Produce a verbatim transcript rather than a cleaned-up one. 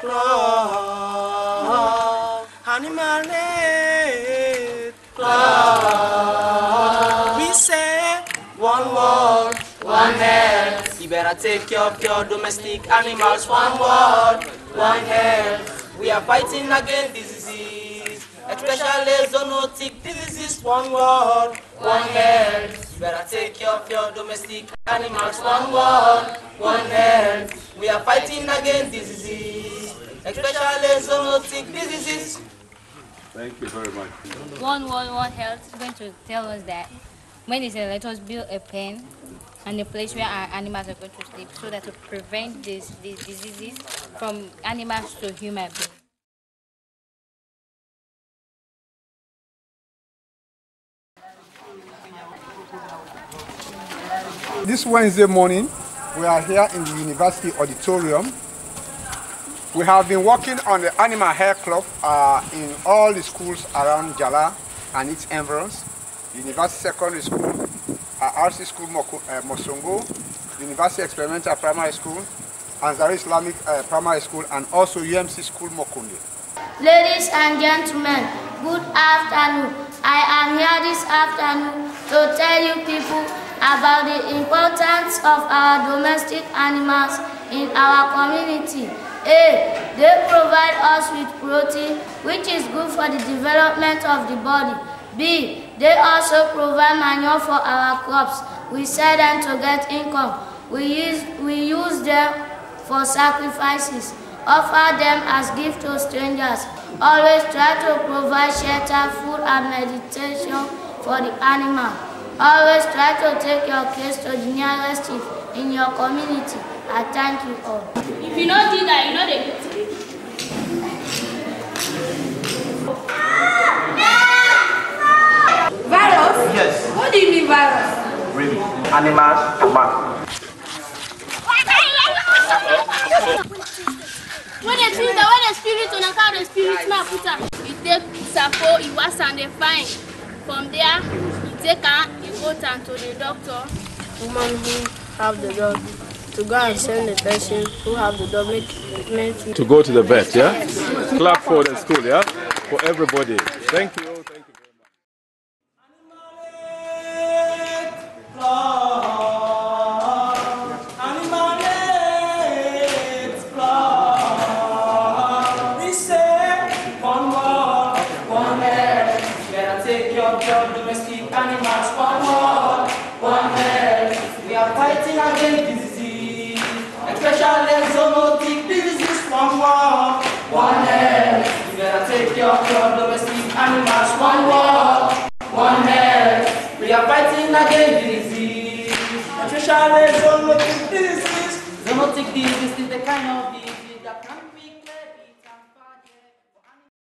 Claw, animal name, Claw. We say one word, one health. You better take care of your domestic animals. One word, one health. We are fighting against diseases, especially zoonotic diseases. One word, one health. You better take care of your domestic animals. One word, one health. We are fighting against diseases. Especially zoonotic diseases. Thank you very much. One World, One Health is going to tell us that when they say let us build a pen and a place where our animals are going to sleep, so that to prevent these these diseases from animals to human beings. This Wednesday morning, we are here in the University Auditorium. We have been working on the Animal Health Club uh, in all the schools around Njala and its environs: University Secondary School, uh, R C School Moko, uh, Mosongo, University Experimental Primary School, Ansari Islamic uh, Primary School, and also U M C School Mokonde. Ladies and gentlemen, good afternoon. I am here this afternoon to tell you people about the importance of our domestic animals in our community. A. They provide us with protein, which is good for the development of the body. B. They also provide manure for our crops. We sell them to get income. We use, we use them for sacrifices. Offer them as gifts to strangers. Always try to provide shelter, food, and meditation for the animal. Always try to take your case to the nearest chief in your community. I thank you all. If you don't do that, you know they do today. Virus? Yes. What do you mean virus? Really? Animals to man. When they treat the when the spirit on account of the spirit man put up. You take Sapo, you wash and they fine. From there, you take her, you go to the doctor. Woman who have the dog. To go and send the person who have the dog make, make to go to the vet, yeah? Yes. Clap for the school, yeah? For everybody. Thank you. Thank you very much. We say one more, one health. Better take care of your domestic animals. One more, one health. We are fighting against disease. Especially zoonotic diseases. One world, one health. You better take care of your domestic animals. One world, one health. We are fighting against disease. Especially zoonotic diseases. Zoonotic disease is the kind of disease that can be.